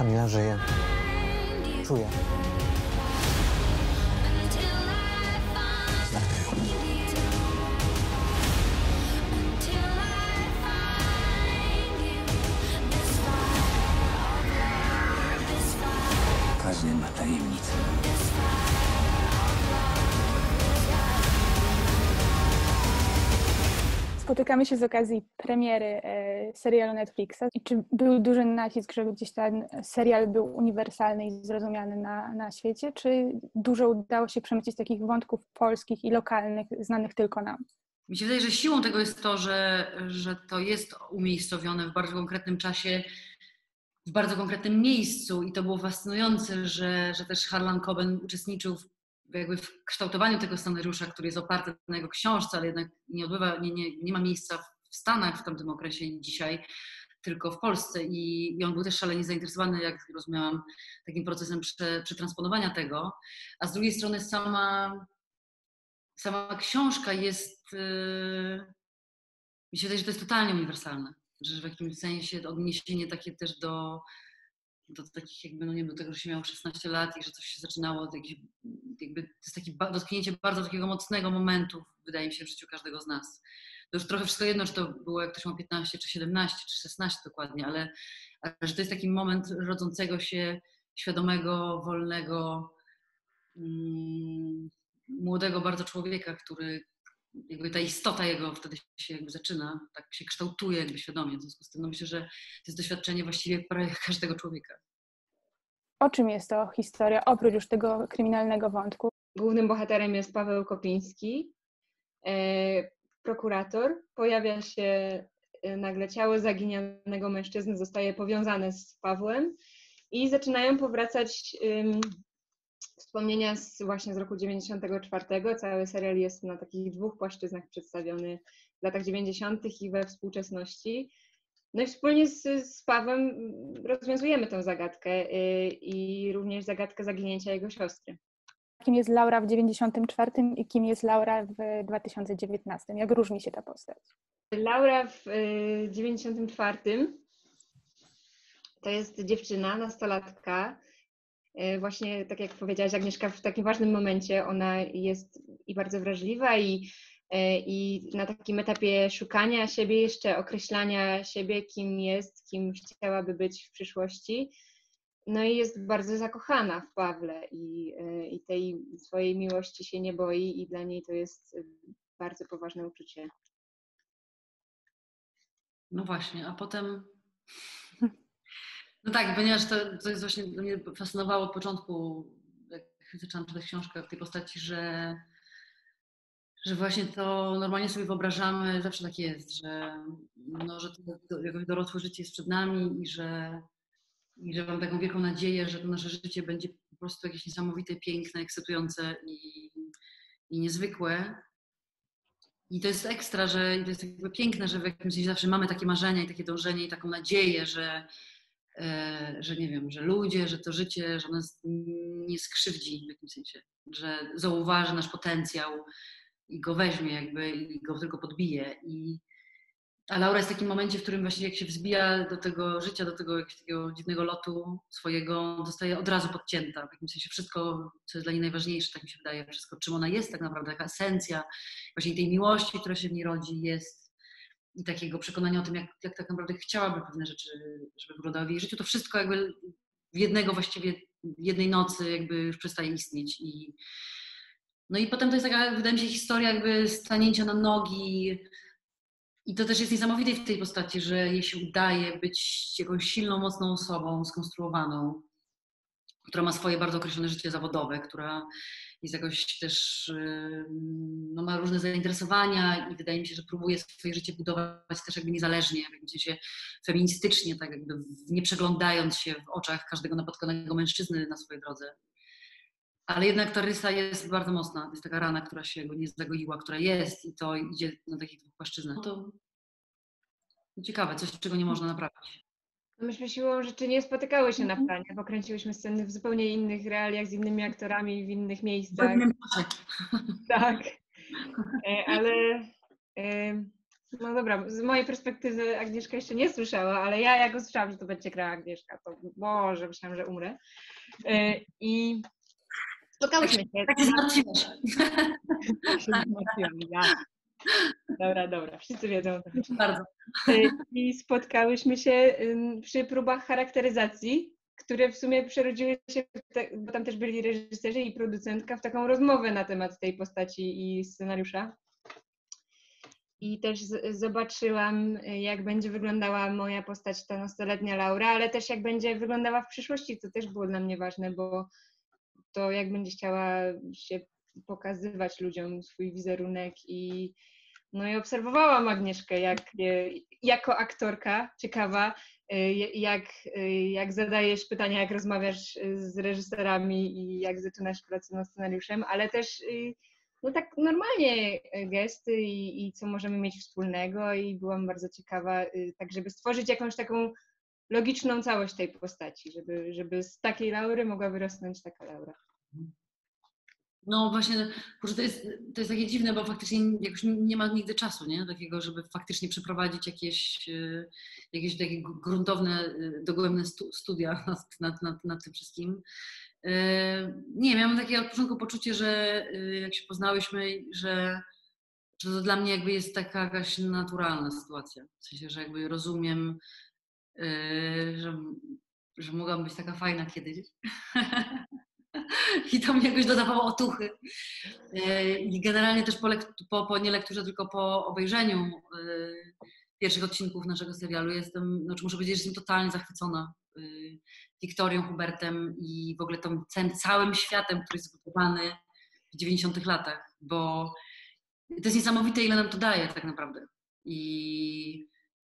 Kamila żyje. Czuję. Każdy ma tajemnicę. Spotykamy się z okazji premiery serialu Netflixa. I czy był duży nacisk, żeby gdzieś ten serial był uniwersalny i zrozumiany na świecie? Czy dużo udało się przemycić takich wątków polskich i lokalnych, znanych tylko nam? Mi się wydaje, że siłą tego jest to, że to jest umiejscowione w bardzo konkretnym czasie, w bardzo konkretnym miejscu i to było fascynujące, że też Harlan Coben uczestniczył w kształtowaniu tego scenariusza, który jest oparty na jego książce, ale jednak nie ma miejsca w Stanach w tamtym okresie i dzisiaj, tylko w Polsce. I on był też szalenie zainteresowany, jak rozumiałam, takim procesem przetransponowania tego. A z drugiej strony sama książka jest, mi się wydaje, że to jest totalnie uniwersalne. Że w jakimś sensie odniesienie takie też do takich jakby, no nie wiem, do tego, że się miało 16 lat i że coś się zaczynało od jakichś, jakby, to jest takie dotknięcie bardzo takiego mocnego momentu, wydaje mi się, w życiu każdego z nas. To już trochę wszystko jedno, czy to było jak ktoś ma 15, czy 17, czy 16 dokładnie, ale że to jest taki moment rodzącego się, świadomego, wolnego, młodego bardzo człowieka, który jakby ta istota jego wtedy się jakby zaczyna, tak się kształtuje jakby świadomie. W związku z tym no myślę, że to jest doświadczenie właściwie prawie każdego człowieka. O czym jest to historia, oprócz już tego kryminalnego wątku? Głównym bohaterem jest Paweł Kopiński, prokurator. Pojawia się nagle ciało zaginionego mężczyzny, zostaje powiązane z Pawłem i zaczynają powracać wspomnienia właśnie z roku 94. Cały serial jest na takich dwóch płaszczyznach przedstawiony w latach 90. i we współczesności. No i wspólnie z Pawłem rozwiązujemy tę zagadkę i również zagadkę zaginięcia jego siostry. Kim jest Laura w 94 i kim jest Laura w 2019? Jak różni się ta postać? Laura w 94 to jest dziewczyna, nastolatka. Właśnie, tak jak powiedziałaś, Agnieszka, w takim ważnym momencie ona jest i bardzo wrażliwa i na takim etapie szukania siebie jeszcze, określania siebie, kim jest, kim chciałaby być w przyszłości. No i jest bardzo zakochana w Pawle i tej swojej miłości się nie boi i dla niej to jest bardzo poważne uczucie. No właśnie, a potem... No tak, ponieważ to jest właśnie, mnie fascynowało od początku, jak zaczęłam czytać książkę w tej postaci, że właśnie to normalnie sobie wyobrażamy, zawsze tak jest, że to jakoś dorosłe życie jest przed nami i że mam taką wielką nadzieję, że to nasze życie będzie po prostu jakieś niesamowite, piękne, ekscytujące i niezwykłe. I to jest ekstra, że i to jest jakby piękne, że w jakimś sensie zawsze mamy takie marzenia i takie dążenie i taką nadzieję, że nie wiem, że ludzie, że to życie, że nas nie skrzywdzi w jakimś sensie, że zauważy nasz potencjał i go weźmie jakby i go tylko podbije. A Laura jest w takim momencie, w którym właśnie jak się wzbija do tego życia, do tego jakiegoś takiego dziwnego lotu swojego, zostaje od razu podcięta. W jakimś sensie wszystko, co jest dla niej najważniejsze, tak mi się wydaje, wszystko czym ona jest tak naprawdę, taka esencja właśnie tej miłości, która się w niej rodzi jest. I takiego przekonania o tym, jak tak naprawdę chciałaby pewne rzeczy, żeby wyglądały w jej życiu, to wszystko jakby jednej nocy jakby już przestaje istnieć. No i potem to jest taka, wydaje mi się, historia jakby stanięcia na nogi. I to też jest niesamowite w tej postaci, że jej się udaje być jakąś silną, mocną osobą, skonstruowaną, która ma swoje bardzo określone życie zawodowe, która jest jakoś też, no, ma różne zainteresowania i wydaje mi się, że próbuje swoje życie budować też jakby niezależnie, w jakimś sensie feministycznie, tak jakby nie przeglądając się w oczach każdego napotkanego mężczyzny na swojej drodze. Ale jednak ta rysa jest bardzo mocna, to jest taka rana, która się go nie zagoiła, która jest i to idzie na takich dwóch płaszczyznach. To ciekawe, coś czego nie można naprawić. Myśmy siłą rzeczy nie spotykały się na planie, bo kręciłyśmy sceny w zupełnie innych realiach, z innymi aktorami, w innych miejscach. Tak, ale No dobra, z mojej perspektywy Agnieszka jeszcze nie słyszała, ale ja jak usłyszałam, że to będzie grała Agnieszka, to Boże, myślałam, że umrę. I spotkałyśmy się. Tak się Dobra, wszyscy wiedzą. Bardzo. I spotkałyśmy się przy próbach charakteryzacji, które w sumie przerodziły się, bo tam też byli reżyserzy i producentka, w taką rozmowę na temat tej postaci i scenariusza. I też zobaczyłam, jak będzie wyglądała moja postać, ta nastoletnia Laura, ale też jak będzie wyglądała w przyszłości, co też było dla mnie ważne, bo to jak będzie chciała się pokazywać ludziom swój wizerunek i no i obserwowałam Agnieszkę jako aktorka, ciekawa, jak zadajesz pytania, jak rozmawiasz z reżyserami i jak zaczynasz pracę nad scenariuszem, ale też no tak normalnie gesty i co możemy mieć wspólnego i byłam bardzo ciekawa, tak żeby stworzyć jakąś taką logiczną całość tej postaci, żeby z takiej Laury mogła wyrosnąć taka Laura. No właśnie, to jest takie dziwne, bo faktycznie jakoś nie ma nigdy czasu, nie? Takiego, żeby faktycznie przeprowadzić jakieś takie gruntowne, dogłębne studia nad tym wszystkim. Nie, miałam takie od początku poczucie, że jak się poznałyśmy, że to dla mnie jakby jest taka jakaś naturalna sytuacja. W sensie, że jakby rozumiem, że mogłam być taka fajna kiedyś. I to mnie jakoś dodawało otuchy. I generalnie też po nie lekturze, tylko po obejrzeniu pierwszych odcinków naszego serialu jestem, znaczy muszę powiedzieć, że jestem totalnie zachwycona Wiktorią, Hubertem i w ogóle tym całym światem, który jest zbudowany w 90-tych latach, bo to jest niesamowite, ile nam to daje tak naprawdę.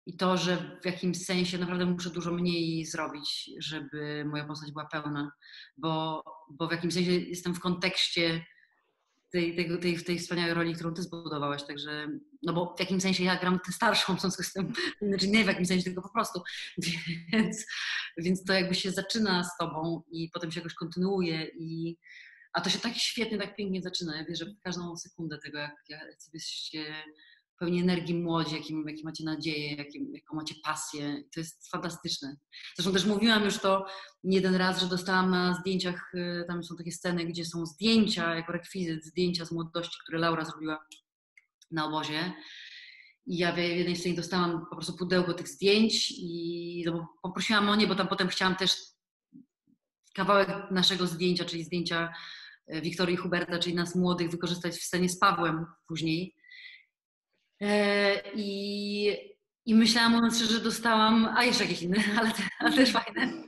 I to, że w jakimś sensie naprawdę muszę dużo mniej zrobić, żeby moja postać była pełna, bo w jakimś sensie jestem w kontekście tej wspaniałej roli, którą ty zbudowałaś, także, no bo w jakimś sensie ja gram tę starszą, w związku z tym, znaczy nie w jakimś sensie, tylko po prostu, więc to jakby się zaczyna z tobą i potem się jakoś kontynuuje a to się tak świetnie, tak pięknie zaczyna, ja wierzę w każdą sekundę tego, jak sobie się pełni energii młodzi, jakie macie nadzieję, jaką macie pasję. To jest fantastyczne. Zresztą też mówiłam już to nie jeden raz, że dostałam na zdjęciach, tam są takie sceny, gdzie są zdjęcia, jako rekwizyt, zdjęcia z młodości, które Laura zrobiła na obozie. I ja w jednej scenie dostałam po prostu pudełko tych zdjęć i poprosiłam o nie, bo tam potem chciałam też kawałek naszego zdjęcia, czyli zdjęcia Wiktorii i Huberta, czyli nas młodych, wykorzystać w scenie z Pawłem później. I myślałam, mówiąc szczerze, że dostałam, a jeszcze jakieś inne, ale też fajne.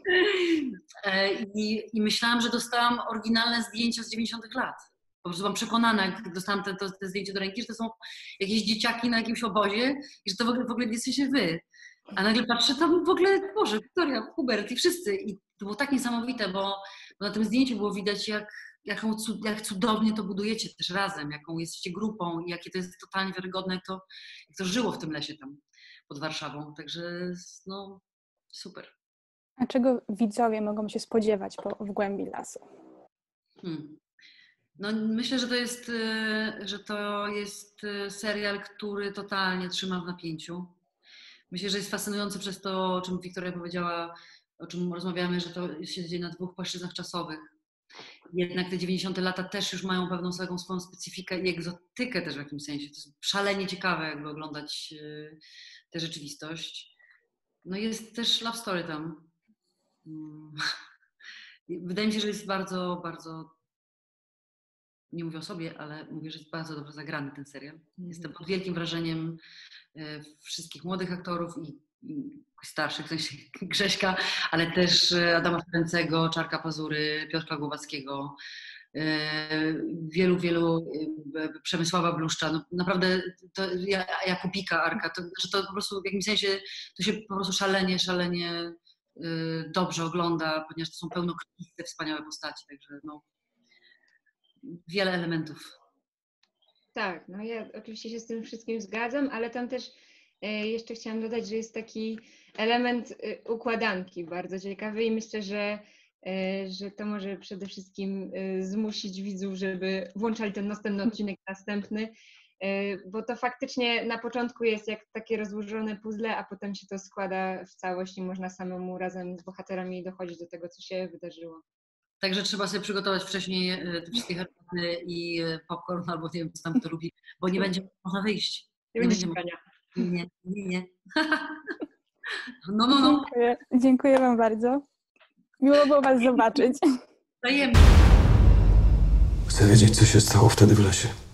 I myślałam, że dostałam oryginalne zdjęcia z 90-tych lat. Po prostu byłam przekonana, jak dostałam te zdjęcia do ręki, że to są jakieś dzieciaki na jakimś obozie i że to w ogóle nie jesteście wy. A nagle patrzę, tam w ogóle, Boże, Wiktoria, Hubert i wszyscy. I to było tak niesamowite, bo na tym zdjęciu było widać, jak cudownie to budujecie też razem, jaką jesteście grupą i jakie to jest totalnie wiarygodne, jak to żyło w tym lesie tam pod Warszawą. Także no, super. A czego widzowie mogą się spodziewać w głębi lasu? No, myślę, że to jest serial, który totalnie trzyma w napięciu. Myślę, że jest fascynujący przez to, o czym Wiktoria powiedziała, o czym rozmawiamy, że to się dzieje na dwóch płaszczyznach czasowych. Jednak te 90 lata też już mają pewną swoją specyfikę i egzotykę też w jakimś sensie. To jest szalenie ciekawe, jakby oglądać tę rzeczywistość. No jest też love story tam. Wydaje mi się, że jest bardzo, bardzo, nie mówię o sobie, ale mówię, że jest bardzo dobrze zagrany ten serial. Jestem pod wielkim wrażeniem wszystkich młodych aktorów i starszych, w sensie Grześka, ale też Adama Ferenczego, Czarka Pazury, Piotra Głowackiego, wielu, Przemysława Bluszcza, no, naprawdę Jakubika, Arka, to po prostu w jakimś sensie to się po prostu szalenie dobrze ogląda, ponieważ to są pełnokrwiste, wspaniałe postaci, także no, wiele elementów. Tak, no ja oczywiście się z tym wszystkim zgadzam, ale tam też jeszcze chciałam dodać, że jest taki element układanki bardzo ciekawy i myślę, że to może przede wszystkim zmusić widzów, żeby włączali ten następny odcinek, bo to faktycznie na początku jest jak takie rozłożone puzzle, a potem się to składa w całość i można samemu razem z bohaterami dochodzić do tego, co się wydarzyło. Także trzeba sobie przygotować wcześniej te wszystkie herbaty i popcorn, albo nie wiem, co tam to lubi, bo nie będzie można wyjść. Nie będzie. No. Dziękuję Wam bardzo. Miło było Was zobaczyć. Wzajemnie. Chcę wiedzieć, co się stało wtedy w lesie.